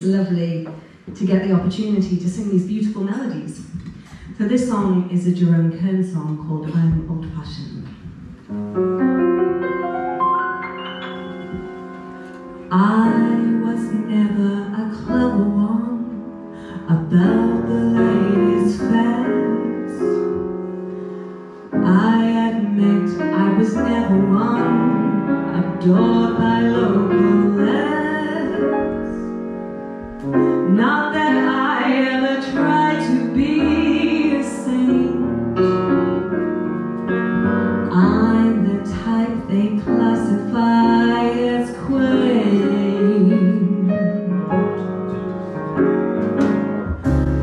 Lovely to get the opportunity to sing these beautiful melodies. So this song is a Jerome Kern song called I'm Old Fashioned. I was never a clever one about the latest fads. I admit I was never one adored by local lads. Not that I ever tried to be a saint. I'm the type they classify as quaint.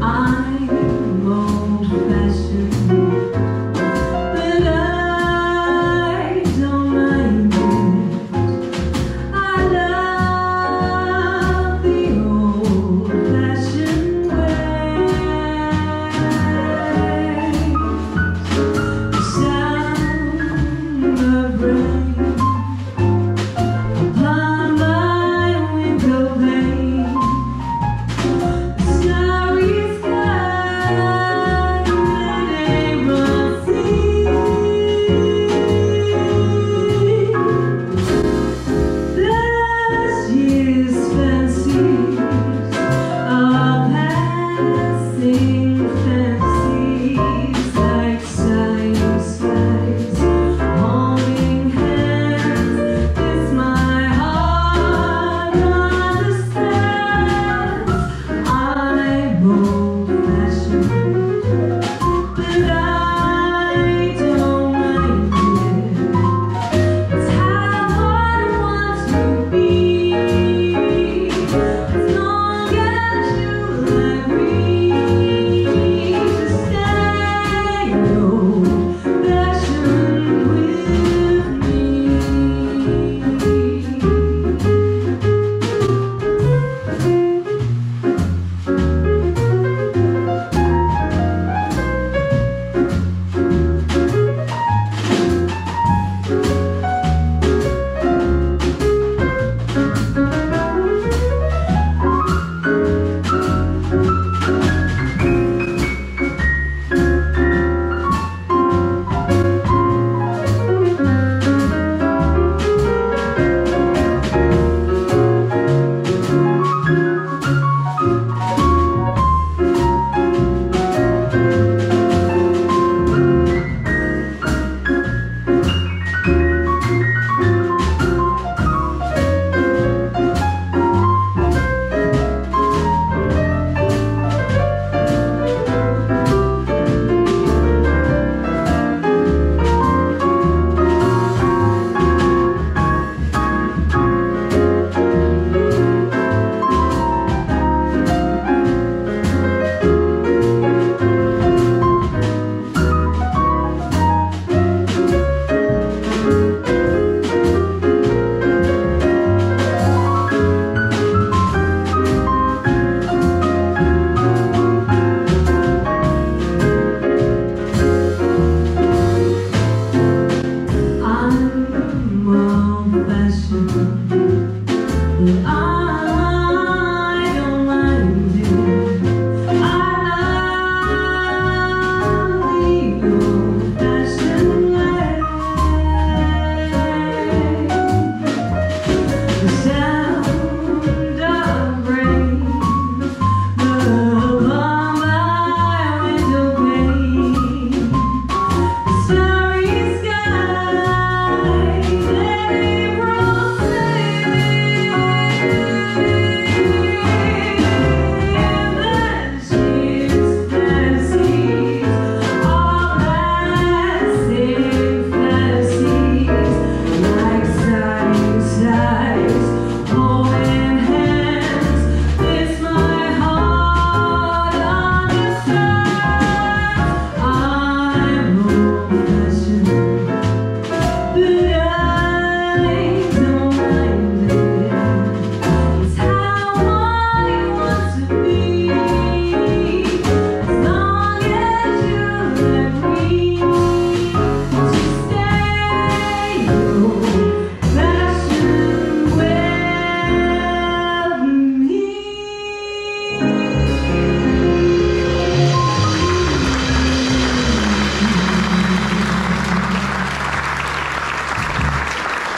I'm old-fashioned, but I don't mind it. I love the old-fashioned.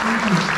Thank you.